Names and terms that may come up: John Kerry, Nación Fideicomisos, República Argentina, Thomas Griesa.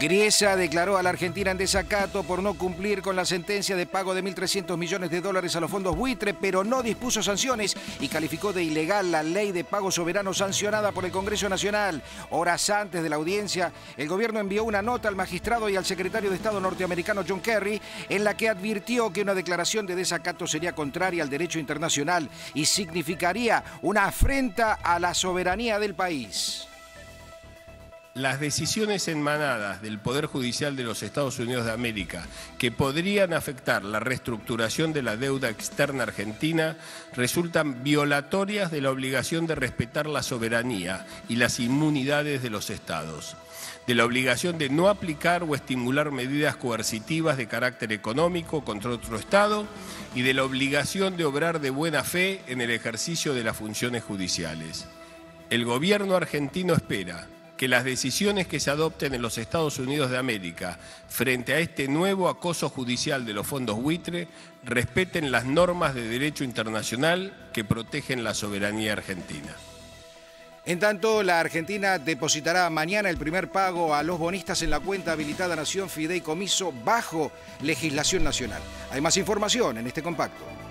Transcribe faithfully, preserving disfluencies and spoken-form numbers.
Griesa declaró a la Argentina en desacato por no cumplir con la sentencia de pago de mil trescientos millones de dólares a los fondos buitre, pero no dispuso sanciones y calificó de ilegal la ley de pago soberano sancionada por el Congreso Nacional. Horas antes de la audiencia, el gobierno envió una nota al magistrado y al secretario de Estado norteamericano John Kerry, en la que advirtió que una declaración de desacato sería contraria al derecho internacional y significaría una afrenta a la soberanía del país. Las decisiones emanadas del Poder Judicial de los Estados Unidos de América que podrían afectar la reestructuración de la deuda externa argentina resultan violatorias de la obligación de respetar la soberanía y las inmunidades de los Estados, de la obligación de no aplicar o estimular medidas coercitivas de carácter económico contra otro Estado y de la obligación de obrar de buena fe en el ejercicio de las funciones judiciales. El gobierno argentino espera que las decisiones que se adopten en los Estados Unidos de América frente a este nuevo acoso judicial de los fondos buitre respeten las normas de derecho internacional que protegen la soberanía argentina. En tanto, la Argentina depositará mañana el primer pago a los bonistas en la cuenta habilitada Nación Fideicomiso bajo legislación nacional. Hay más información en este compacto.